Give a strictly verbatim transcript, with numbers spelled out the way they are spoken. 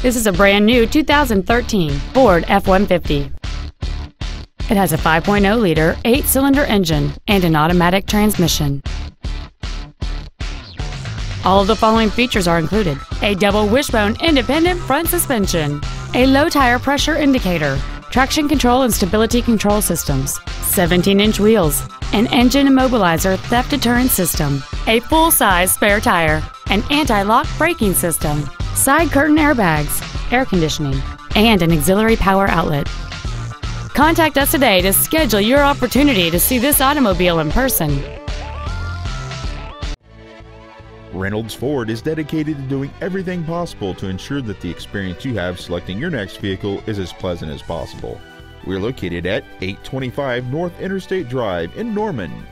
This is a brand new two thousand thirteen Ford F one fifty. It has a five point oh liter eight-cylinder engine and an automatic transmission. All of the following features are included: a double wishbone independent front suspension, a low tire pressure indicator, traction control and stability control systems, seventeen inch wheels, an engine immobilizer theft deterrent system, a full-size spare tire, an anti-lock braking system, side curtain airbags, air conditioning, and an auxiliary power outlet. Contact us today to schedule your opportunity to see this automobile in person. Reynolds Ford is dedicated to doing everything possible to ensure that the experience you have selecting your next vehicle is as pleasant as possible. We're located at eight twenty-five North Interstate Drive in Norman.